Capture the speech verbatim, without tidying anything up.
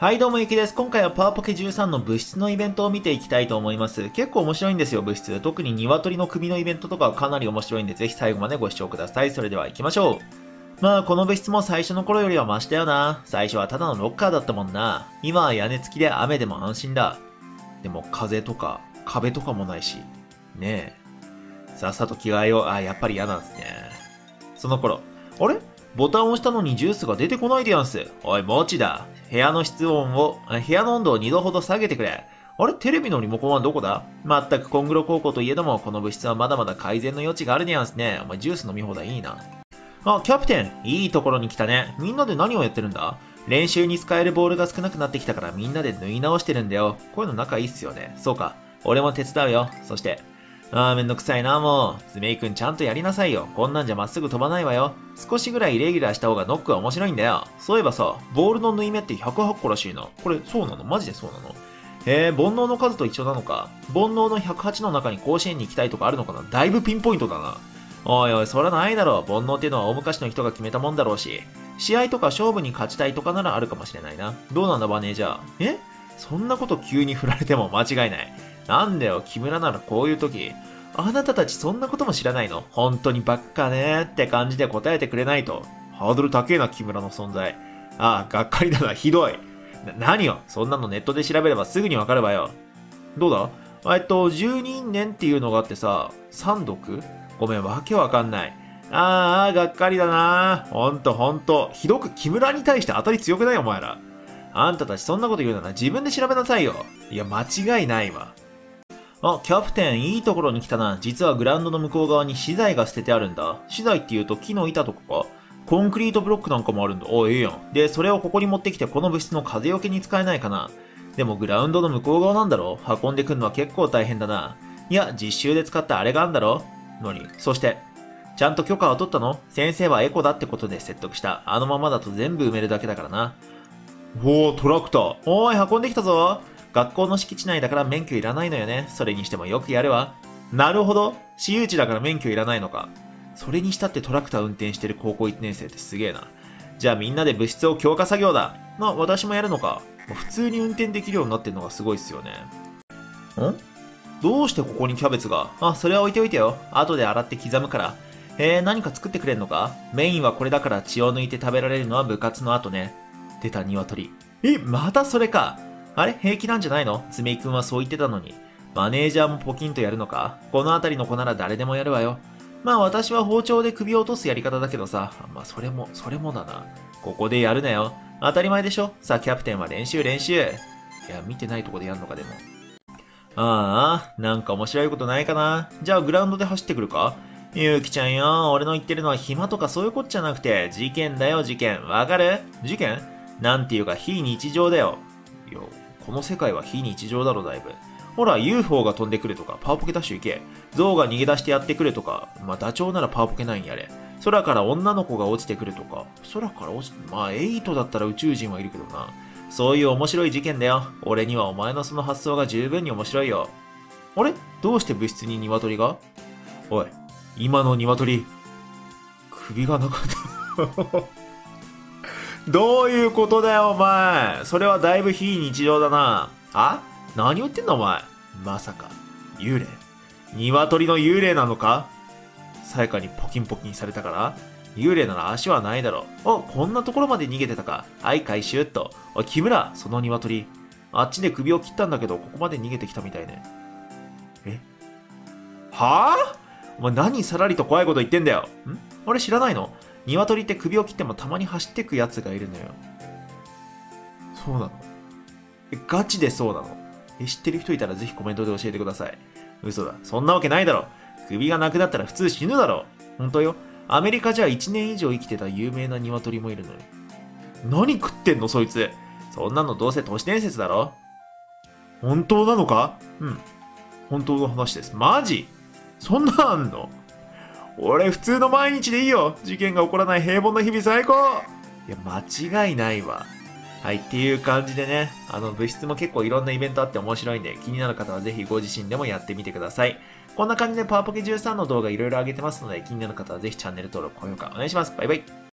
はいどうもゆきです。今回はパワポケじゅうさんの部室のイベントを見ていきたいと思います。結構面白いんですよ部室。特に鶏の首のイベントとかはかなり面白いんで、ぜひ最後までご視聴ください。それでは行きましょう。まあこの部室も最初の頃よりはマシだよな。最初はただのロッカーだったもんな。今は屋根付きで雨でも安心だ。でも風とか壁とかもないしねえ。さっさと着替えよう。あ、やっぱり嫌なんですね。その頃、あれボタンを押したのにジュースが出てこないでやんす。おい、もちだ。部屋の室温を、部屋の温度をにどほど下げてくれ。あれテレビのリモコンはどこだ。まったくコングロ高校といえども、この物質はまだまだ改善の余地があるでやんすね。お前ジュース飲み放題いいな。あ、キャプテン、いいところに来たね。みんなで何をやってるんだ。練習に使えるボールが少なくなってきたからみんなで縫い直してるんだよ。こういうの仲いいっすよね。そうか。俺も手伝うよ。そして、あーめんどくさいなもう。爪井くんちゃんとやりなさいよ。こんなんじゃまっすぐ飛ばないわよ。少しぐらいイレギュラーした方がノックは面白いんだよ。そういえばさ、ボールの縫い目ってひゃくはちこらしいな。これそうなの？マジでそうなの？へー、煩悩の数と一緒なのか。煩悩のひゃくはちの中に甲子園に行きたいとかあるのかな。だいぶピンポイントだな。おいおい、そらないだろ。煩悩ってのは大昔の人が決めたもんだろうし。試合とか勝負に勝ちたいとかならあるかもしれないな。どうなんだマネージャー。え？そんなこと急に振られても間違いない。なんだよ、木村ならこういう時、あなたたちそんなことも知らないの？本当にバッカねーって感じで答えてくれないと。ハードル高えな、木村の存在。ああ、がっかりだな、ひどい。な、何よ、そんなのネットで調べればすぐにわかるわよ。どうだ？えっと、じゅうにねんっていうのがあってさ、三毒？ごめん、わけわかんない。ああ、がっかりだなー。ほんとほんと。ひどく木村に対して当たり強くないお前ら。あんたたちそんなこと言うなら自分で調べなさいよ。いや、間違いないわ。あ、キャプテン、いいところに来たな。実はグラウンドの向こう側に資材が捨ててあるんだ。資材っていうと木の板とかか。コンクリートブロックなんかもあるんだ。あ、ええやん。で、それをここに持ってきてこの物質の風よけに使えないかな。でもグラウンドの向こう側なんだろ。運んでくんのは結構大変だな。いや、実習で使ったあれがあるんだろ。のに。そして、ちゃんと許可を取ったの？先生はエコだってことで説得した。あのままだと全部埋めるだけだからな。おー、トラクター。おーい、運んできたぞ。学校の敷地内だから免許いらないのよね。それにしてもよくやるわ。なるほど。私有地だから免許いらないのか。それにしたってトラクター運転してる高校いちねん生ってすげえな。じゃあみんなで物質を強化作業だ。まあ私もやるのか。普通に運転できるようになってるのがすごいっすよね。ん？どうしてここにキャベツが？あ、それは置いておいてよ。後で洗って刻むから。えー、何か作ってくれんのか？メインはこれだから血を抜いて食べられるのは部活の後ね。出た鶏。え、またそれか。あれ平気なんじゃないの？つめいくんはそう言ってたのに。マネージャーもポキンとやるのか？この辺りの子なら誰でもやるわよ。まあ私は包丁で首を落とすやり方だけどさ。まあそれも、それもだな。ここでやるなよ。当たり前でしょ。さあキャプテンは練習練習。いや、見てないとこでやんのかでも。ああ、なんか面白いことないかな。じゃあグラウンドで走ってくるか？ゆうきちゃんよ、俺の言ってるのは暇とかそういうことじゃなくて、事件だよ事件。わかる？事件？なんていうか非日常だよ。よ。この世界は非日常だろだいぶ。ほら ユーフォー が飛んでくるとか、パワポケダッシュ行け。象が逃げ出してやってくるとか、まあダチョウならパワポケナインやれ。空から女の子が落ちてくるとか、空から落ちて、まあエイトだったら宇宙人はいるけどな。そういう面白い事件だよ。俺にはお前のその発想が十分に面白いよ。あれどうして部室に鶏が？おい、今の鶏、首がなかった。どういうことだよお前。それはだいぶ非日常だな。あ？何言ってんのお前。まさか、幽霊？鶏の幽霊なのか？さやかにポキンポキンされたから幽霊なら足はないだろ。あ、こんなところまで逃げてたか。はい、回収っと。おい、木村、その鶏。あっちで首を切ったんだけど、ここまで逃げてきたみたいね。え？はぁ？お前何さらりと怖いこと言ってんだよ。ん？あれ知らないの？鶏って首を切ってもたまに走ってくやつがいるのよ。そうなの？え、ガチでそうなの？え、知ってる人いたらぜひコメントで教えてください。嘘だ。そんなわけないだろ。首がなくなったら普通死ぬだろ。本当よ。アメリカじゃいちねん以上生きてた有名な鶏もいるのよ。何食ってんのそいつ。そんなのどうせ都市伝説だろ。本当なのか？うん。本当の話です。マジ？そんなんあんの？俺普通の毎日でいいよ。事件が起こらない平凡な日々最高。いや、間違いないわ。はい、っていう感じでね、あの物質も結構いろんなイベントあって面白いんで、気になる方はぜひご自身でもやってみてください。こんな感じでパワポケじゅうさんの動画いろいろ上げてますので、気になる方はぜひチャンネル登録、高評価お願いします。バイバイ。